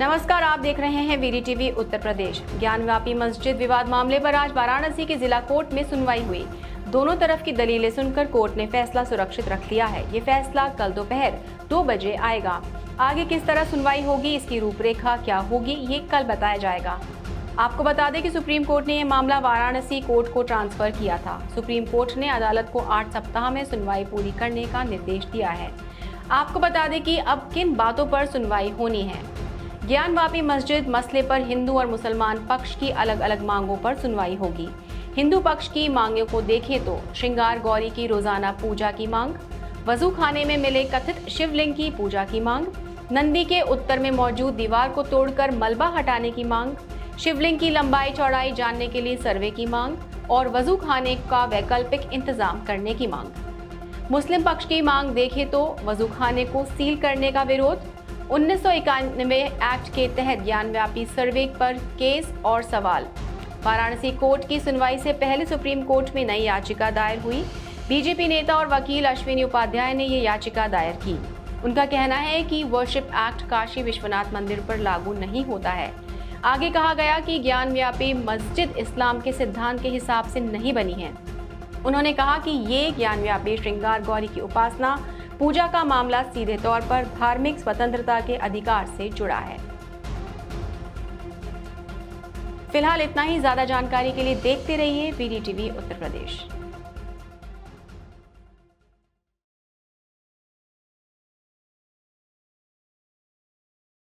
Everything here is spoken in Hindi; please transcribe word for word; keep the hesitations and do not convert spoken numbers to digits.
नमस्कार, आप देख रहे हैं वीडीटीवी उत्तर प्रदेश। ज्ञानवापी मस्जिद विवाद मामले पर आज वाराणसी के जिला कोर्ट में सुनवाई हुई। दोनों तरफ की दलीलें सुनकर कोर्ट ने फैसला सुरक्षित रख लिया है। ये फैसला कल दोपहर दो बजे आएगा। आगे किस तरह सुनवाई होगी, इसकी रूपरेखा क्या होगी, ये कल बताया जाएगा। आपको बता दें कि सुप्रीम कोर्ट ने यह मामला वाराणसी कोर्ट को ट्रांसफर किया था। सुप्रीम कोर्ट ने अदालत को आठ सप्ताह में सुनवाई पूरी करने का निर्देश दिया है। आपको बता दें कि अब किन बातों पर सुनवाई होनी है। ज्ञानवापी मस्जिद मसले पर हिंदू और मुसलमान पक्ष की अलग अलग मांगों पर सुनवाई होगी। हिंदू पक्ष की मांगों को देखें तो श्रृंगार गौरी की रोजाना पूजा की मांग, वजू खाने में मिले कथित शिवलिंग की पूजा की मांग, नंदी के उत्तर में मौजूद दीवार को तोड़कर मलबा हटाने की मांग, शिवलिंग की लंबाई चौड़ाई जानने के लिए सर्वे की मांग और वजू खाने का वैकल्पिक इंतजाम करने की मांग। मुस्लिम पक्ष की मांग देखें तो वजू खाने को सील करने का विरोध, उन्नीस सौ इक्यानवे एक्ट के तहत ज्ञानव्यापी सर्वे पर केस और सवाल। वाराणसी कोर्ट की सुनवाई से पहले सुप्रीम कोर्ट में नई याचिका दायर हुई। बीजेपी नेता और वकील अश्विनी उपाध्याय ने ये याचिका दायर की। उनका कहना है कि वर्शिप एक्ट काशी विश्वनाथ मंदिर पर लागू नहीं होता है। आगे कहा गया कि ज्ञानव्यापी मस्जिद इस्लाम के सिद्धांत के हिसाब से नहीं बनी है। उन्होंने कहा कि ये ज्ञानव्यापी श्रृंगार गौरी की उपासना पूजा का मामला सीधे तौर पर धार्मिक स्वतंत्रता के अधिकार से जुड़ा है। फिलहाल इतना ही। ज्यादा जानकारी के लिए देखते रहिए वीडीटीवी उत्तर प्रदेश।